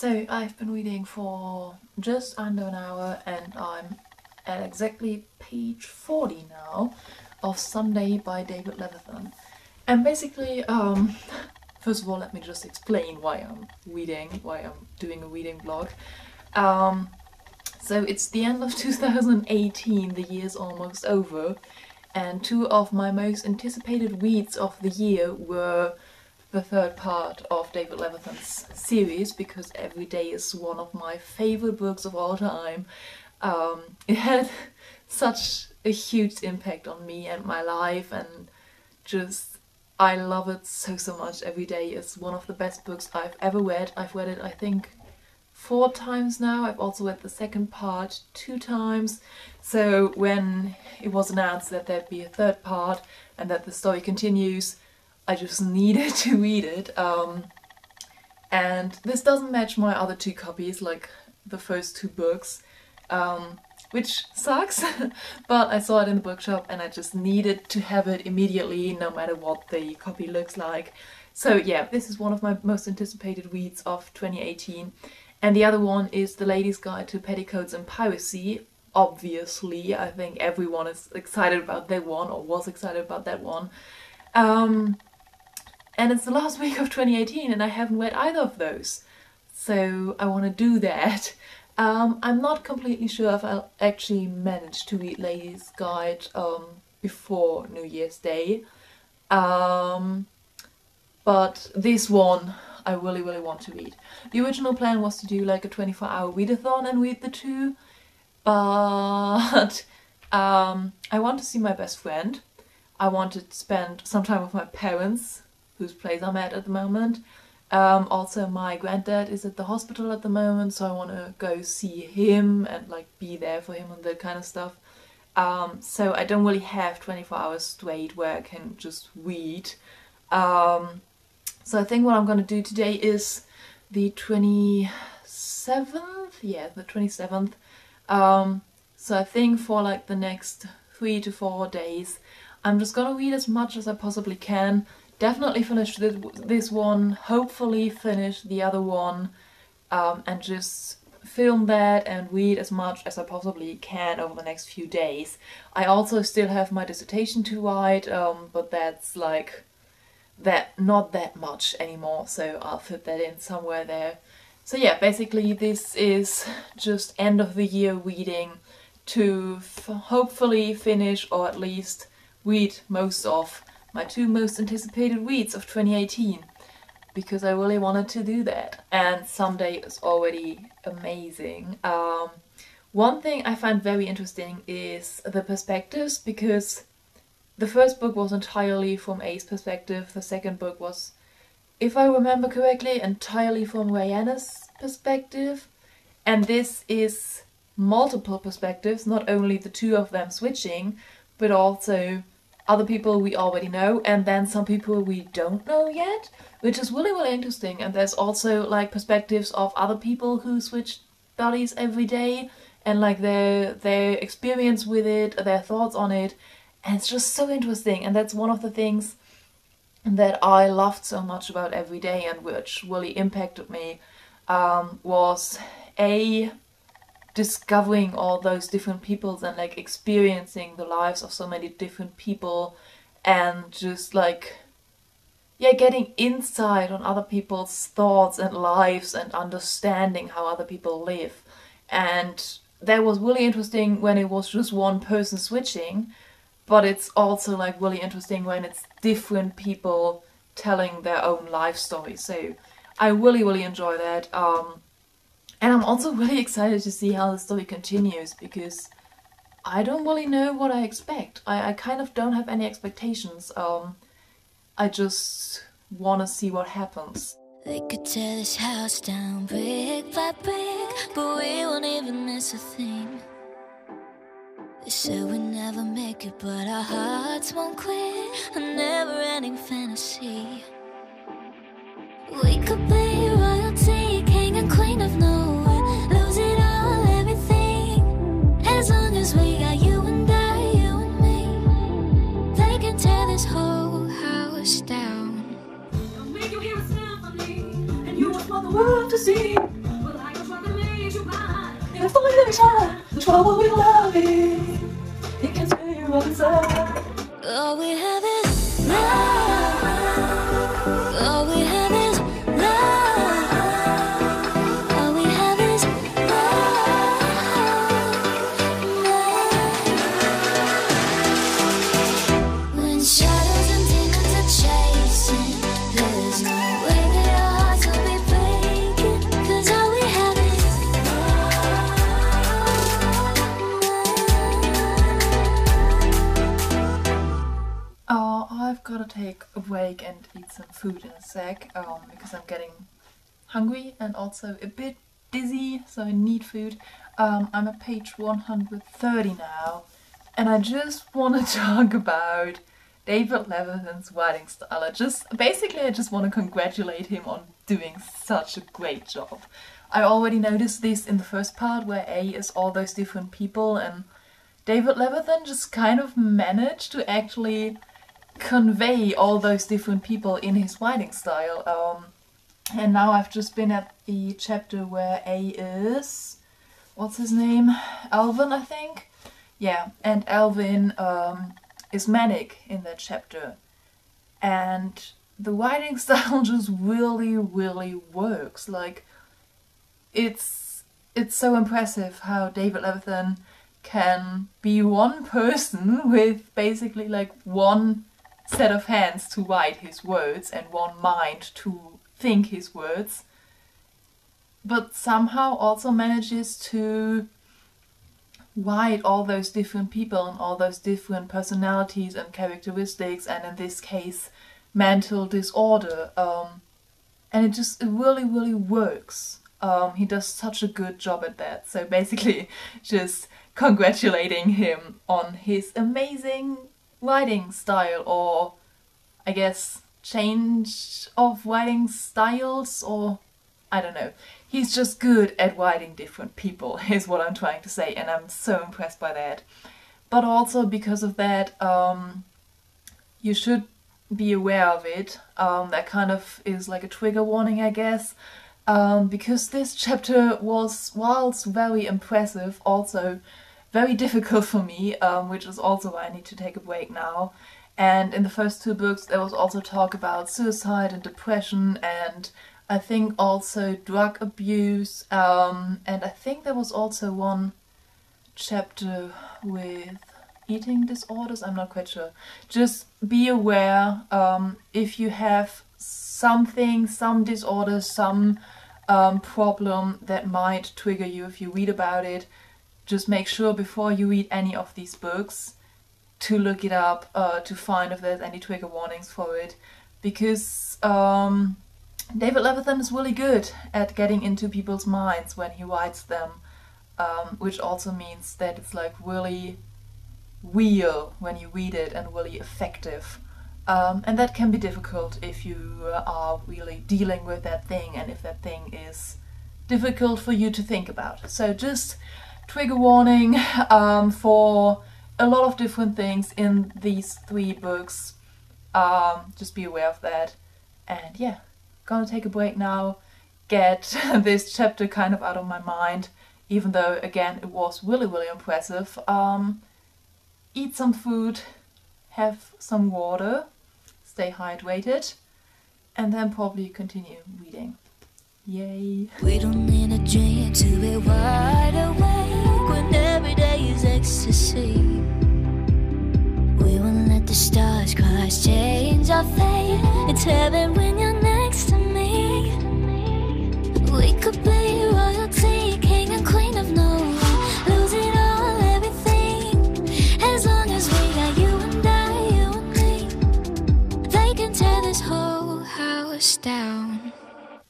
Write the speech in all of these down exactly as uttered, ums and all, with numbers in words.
So I've been reading for just under an hour and I'm at exactly page forty now of Someday by David Levithan. And basically, um, first of all, let me just explain why I'm reading, why I'm doing a reading blog. Um, so it's the end of two thousand eighteen, the year's almost over, and two of my most anticipated reads of the year were the third part of David Levithan's series, because Every Day is one of my favourite books of all time. Um, it had such a huge impact on me and my life, and just I love it so so much. Every Day is one of the best books I've ever read. I've read it I think four times now. I've also read the second part two times. So when it was announced that there'd be a third part and that the story continues, I just needed to read it, um, and this doesn't match my other two copies, like the first two books, um, which sucks, but I saw it in the bookshop and I just needed to have it immediately, no matter what the copy looks like. So yeah, this is one of my most anticipated reads of twenty eighteen, and the other one is The Lady's Guide to Petticoats and Piracy. Obviously, I think everyone is excited about that one, or was excited about that one. Um, And it's the last week of twenty eighteen and I haven't read either of those, so I want to do that. Um, I'm not completely sure if I'll actually manage to read Lady's Guide um, before New Year's Day, um, but this one I really, really want to read. The original plan was to do like a twenty-four hour readathon and read the two, but um, I want to see my best friend. I wanted to spend some time with my parents, whose place I'm at at the moment. Um, also, my granddad is at the hospital at the moment, so I want to go see him and like be there for him and that kind of stuff. Um, so I don't really have twenty-four hours straight where I can just read. Um, so I think what I'm going to do today is the twenty-seventh, yeah, the twenty-seventh. Um, so I think for like the next three to four days, I'm just going to read as much as I possibly can. Definitely finish this one, hopefully finish the other one, um, and just film that and read as much as I possibly can over the next few days. I also still have my dissertation to write, um, but that's like that not that much anymore, so I'll fit that in somewhere there. So yeah, basically this is just end of the year reading to f hopefully finish or at least read most of my two most anticipated reads of twenty eighteen, because I really wanted to do that, and Someday is already amazing. Um, one thing I find very interesting is the perspectives, because the first book was entirely from A's perspective, the second book was, if I remember correctly, entirely from Rayanna's perspective, and this is multiple perspectives, not only the two of them switching, but also other people we already know, and then some people we don't know yet, which is really, really interesting. And there's also like perspectives of other people who switch bodies every day, and like their their experience with it, their thoughts on it, and it's just so interesting. And that's one of the things that I loved so much about Every Day, and which really impacted me, um, was a discovering all those different peoples and like experiencing the lives of so many different people, and just like, yeah, getting insight on other people's thoughts and lives and understanding how other people live. And that was really interesting when it was just one person switching, but it's also like really interesting when it's different people telling their own life story. So I really, really enjoy that. Um, And I'm also really excited to see how the story continues, because I don't really know what I expect. I, I kind of don't have any expectations. Um, I just want to see what happens. They could tear this house down brick by brick, but we won't even miss a thing. They said we never make it, but our hearts won't quit. A never-ending fantasy. We could be royalty, king and queen of no. Down. I'll make you hear a sound for me, and you will want the world to see. can find any time. The trouble we love it. It can tear you up inside. All we have is love. All we have is love. All we have is love. When shadows and demons are chasing, there's no way that our hearts will be breaking. 'Cause all we have is love. Oh, I've got to take a break and eat some food in a sec, um, because I'm getting hungry and also a bit dizzy, so I need food. Um, I'm at page one hundred thirty now, and I just want to talk about David Levithan's writing style. I just, basically I just want to congratulate him on doing such a great job. I already noticed this in the first part where A is all those different people, and David Levithan just kind of managed to actually convey all those different people in his writing style. Um, and now I've just been at the chapter where A is, what's his name? Alvin, I think? Yeah, and Alvin um, is manic in that chapter. And the writing style just really, really works. Like, it's, it's so impressive how David Levithan can be one person with basically like one set of hands to write his words and one mind to think his words, but somehow also manages to write all those different people and all those different personalities and characteristics, and in this case mental disorder, um, and it just it really really works. Um, he does such a good job at that, so basically just congratulating him on his amazing writing style, or I guess change of writing styles, or I don't know. He's just good at writing different people is what I'm trying to say, and I'm so impressed by that. But also because of that, um, you should be aware of it. Um, that kind of is like a trigger warning, I guess. Um, because this chapter was, whilst very impressive, also very difficult for me, um, which is also why I need to take a break now. And in the first two books there was also talk about suicide and depression, and I think also drug abuse, um, and I think there was also one chapter with eating disorders, I'm not quite sure. Just be aware, um, if you have something, some disorder, some um, problem that might trigger you if you read about it, just make sure before you read any of these books to look it up, uh, to find if there's any trigger warnings for it, because um, David Levithan is really good at getting into people's minds when he writes them, um, which also means that it's like really real when you read it and really effective. Um, and that can be difficult if you are really dealing with that thing and if that thing is difficult for you to think about. So just trigger warning um, for a lot of different things in these three books. Um, just be aware of that. And yeah, gonna take a break now, get this chapter kind of out of my mind, even though again it was really, really impressive. Um, eat some food, have some water, stay hydrated, and then probably continue reading. Yay! We don't need a dream to be wide awake when every day is ecstasy. We won't let the stars cries change our fate. It's heaven when you're next to me. We could be royalty, king and queen of no one. Lose it all, everything, as long as we got you and I, you and me. They can tear this whole house down.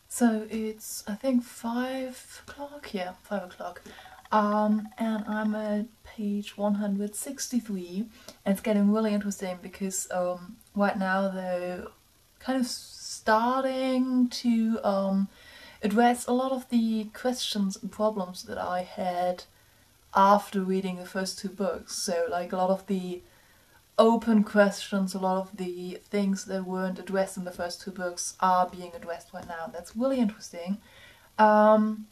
So it's, I think, five o'clock? Yeah, five o'clock. Um, and I'm at page one hundred sixty-three, and it's getting really interesting because um, right now they're kind of starting to um, address a lot of the questions and problems that I had after reading the first two books. So like a lot of the open questions, a lot of the things that weren't addressed in the first two books are being addressed right now. That's really interesting. Um,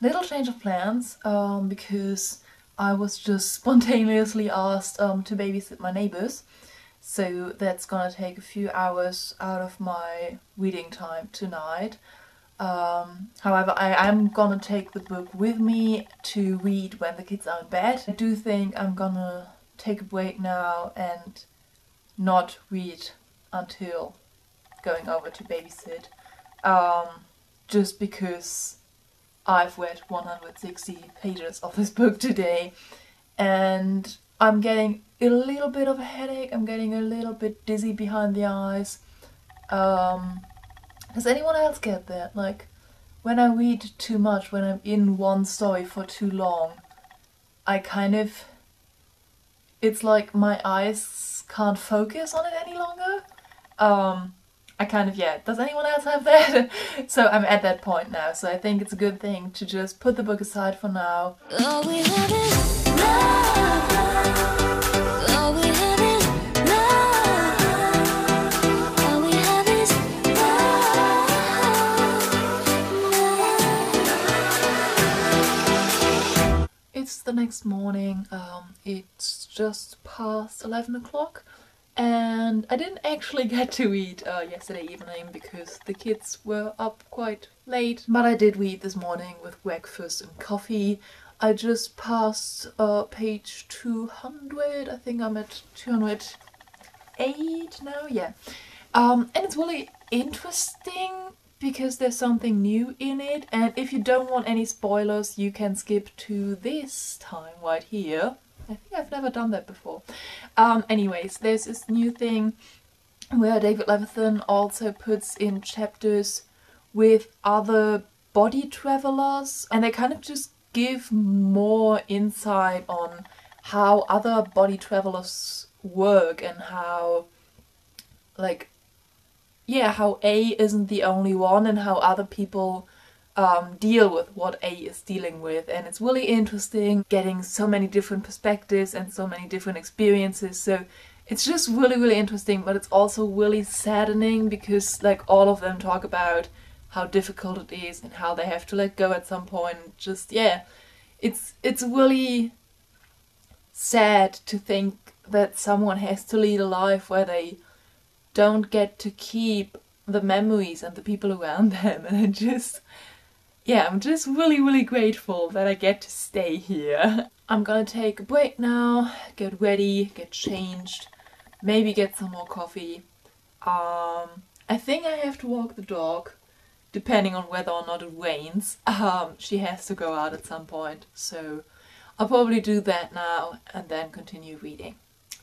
Little change of plans, um, because I was just spontaneously asked um, to babysit my neighbours, so that's gonna take a few hours out of my reading time tonight. Um, however, I am gonna take the book with me to read when the kids are in bed. I do think I'm gonna take a break now and not read until going over to babysit, um, just because I've read one hundred sixty pages of this book today and I'm getting a little bit of a headache, I'm getting a little bit dizzy behind the eyes. Um, does anyone else get that? Like, when I read too much, when I'm in one story for too long, I kind of... it's like my eyes can't focus on it any longer. Um, I kind of, yeah, does anyone else have that? So I'm at that point now, so I think it's a good thing to just put the book aside for now. Oh, we have it. Love. Oh, we have it. Love. All we have is love. Love. It's the next morning, um, it's just past eleven o'clock. And I didn't actually get to read uh, yesterday evening because the kids were up quite late. But I did read this morning with breakfast and coffee. I just passed uh, page two hundred. I think I'm at two hundred eight now, yeah. Um, and it's really interesting because there's something new in it. And if you don't want any spoilers, you can skip to this time right here. I think I've never done that before. Um, anyways, there's this new thing where David Levithan also puts in chapters with other body travelers, and they kind of just give more insight on how other body travelers work and how, like, yeah, how A isn't the only one and how other people Um, deal with what A is dealing with. And it's really interesting getting so many different perspectives and so many different experiences, so it's just really really interesting, but it's also really saddening because like all of them talk about how difficult it is and how they have to let go at some point. Just yeah, it's it's really sad to think that someone has to lead a life where they don't get to keep the memories and the people around them, and I just yeah, I'm just really, really grateful that I get to stay here. I'm gonna take a break now, get ready, get changed, maybe get some more coffee. Um, I think I have to walk the dog, depending on whether or not it rains. Um, she has to go out at some point, so I'll probably do that now and then continue reading.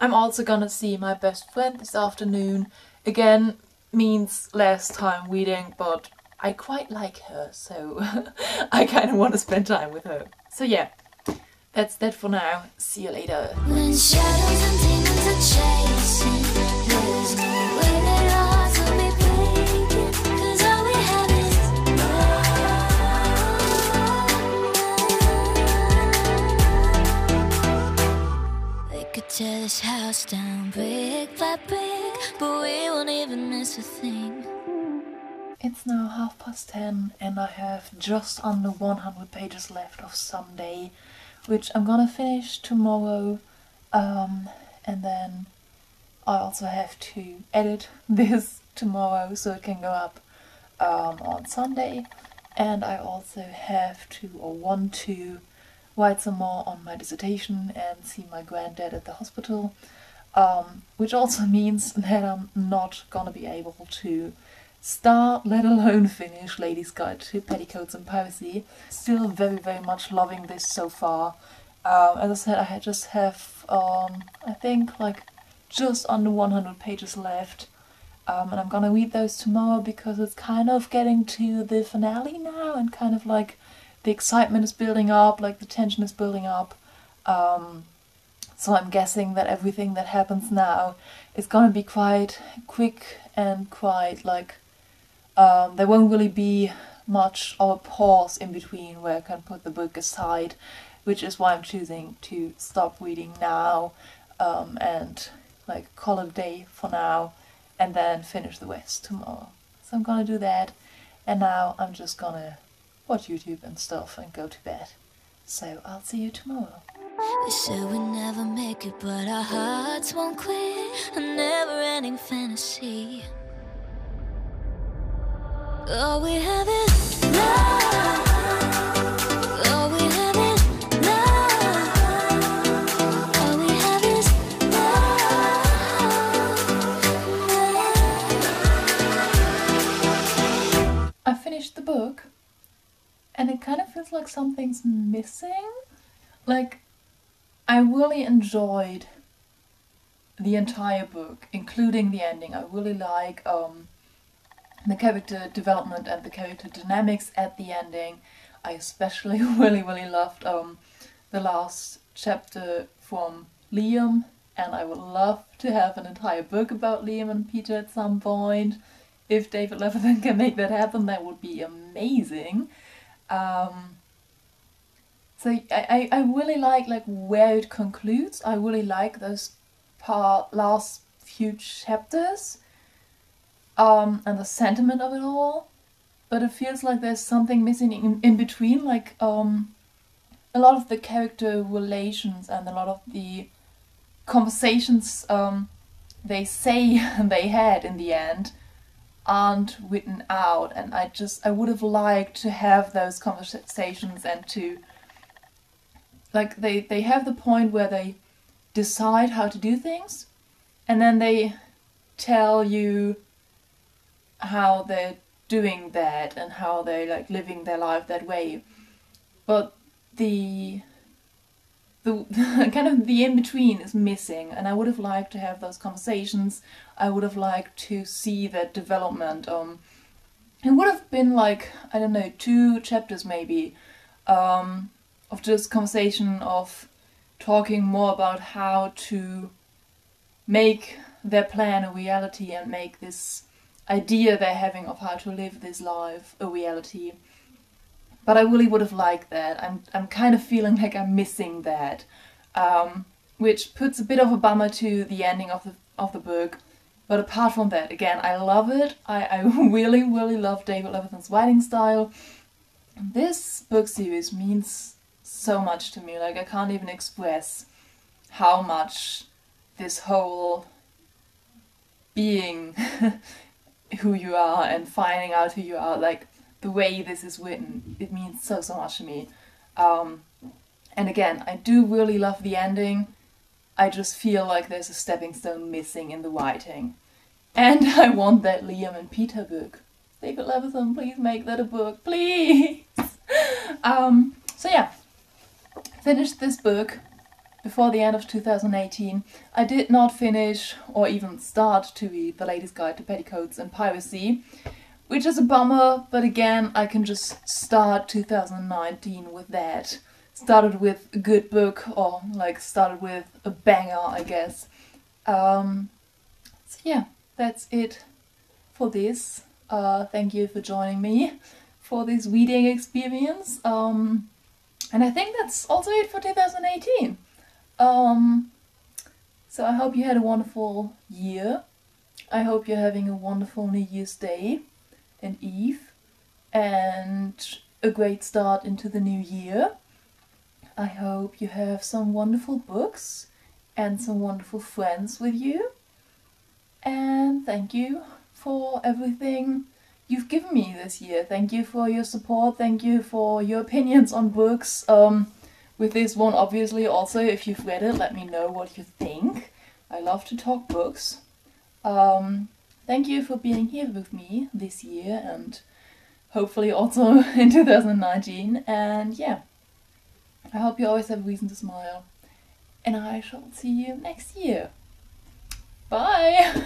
I'm also gonna see my best friend this afternoon. Again, means less time reading, but I quite like her, so I kind of want to spend time with her. So yeah, that's that for now. See you later. When shadows and demons are chasing, there's no way that ours will be breaking, 'cause all we have is love. They could tear this house down brick by brick, but we won't even miss a thing. It's now half past ten and I have just under one hundred pages left of Someday, which I'm gonna finish tomorrow, um, and then I also have to edit this tomorrow so it can go up um, on Sunday, and I also have to or want to write some more on my dissertation and see my granddad at the hospital, um, which also means that I'm not gonna be able to start, let alone finish, Lady's Guide to Petticoats and Piracy. Still very, very much loving this so far. Um, as I said, I just have, um, I think, like, just under one hundred pages left. Um, and I'm gonna read those tomorrow because it's kind of getting to the finale now and kind of, like, the excitement is building up, like, the tension is building up. Um, so I'm guessing that everything that happens now is gonna be quite quick and quite, like, Um, there won't really be much of a pause in between where I can put the book aside, which is why I'm choosing to stop reading now um, and like call it a day for now and then finish the rest tomorrow. So I'm gonna do that, and now I'm just gonna watch YouTube and stuff, and go to bed. So I'll see you tomorrow. They said we never make it, but our hearts won't quit. A never-ending fantasy. All we have is love. The book, and it kind of feels like something's missing. Like, I really enjoyed the entire book, including the ending. I really like um, the character development and the character dynamics at the ending. I especially really really loved um, the last chapter from Liam, and I would love to have an entire book about Liam and Peter at some point. If David Levithan can make that happen, that would be amazing. Um, so I, I really like like where it concludes. I really like those part, last few chapters um, and the sentiment of it all. But it feels like there's something missing in, in between. Like um, a lot of the character relations and a lot of the conversations um, they say they had in the end aren't written out, and I just I would have liked to have those conversations and to like they they have the point where they decide how to do things, and then they tell you how they're doing that and how they like living their life that way, but the the kind of the in-between is missing, and I would have liked to have those conversations. I would have liked to see that development. Um, it would have been like, I don't know, two chapters maybe, um, of just conversation, of talking more about how to make their plan a reality and make this idea they're having of how to live this life a reality. But I really would have liked that. I'm I'm kind of feeling like I'm missing that, um, which puts a bit of a bummer to the ending of the of the book. But apart from that, again, I love it. I, I really really love David Levithan's writing style. This book series means so much to me. Like, I can't even express how much this whole being who you are and finding out who you are, like, the way this is written, it means so, so much to me. Um, and again, I do really love the ending. I just feel like there's a stepping stone missing in the writing. And I want that Liam and Peter book. David Levithan, please make that a book, please! um, so yeah, finished this book before the end of two thousand eighteen. I did not finish or even start to read The Lady's Guide to Petticoats and Piracy, which is a bummer, but again, I can just start two thousand nineteen with that. Started with a good book, or like started with a banger, I guess. Um, so yeah, that's it for this. Uh, thank you for joining me for this reading experience. Um, and I think that's also it for two thousand eighteen. Um, so I hope you had a wonderful year. I hope you're having a wonderful New Year's Day and Eve, and a great start into the new year. I hope you have some wonderful books and some wonderful friends with you, and thank you for everything you've given me this year. Thank you for your support, thank you for your opinions on books, um, with this one obviously. Also, if you've read it, let me know what you think. I love to talk books. Um, Thank you for being here with me this year, and hopefully also in two thousand nineteen, and yeah, I hope you always have a reason to smile, and I shall see you next year. Bye!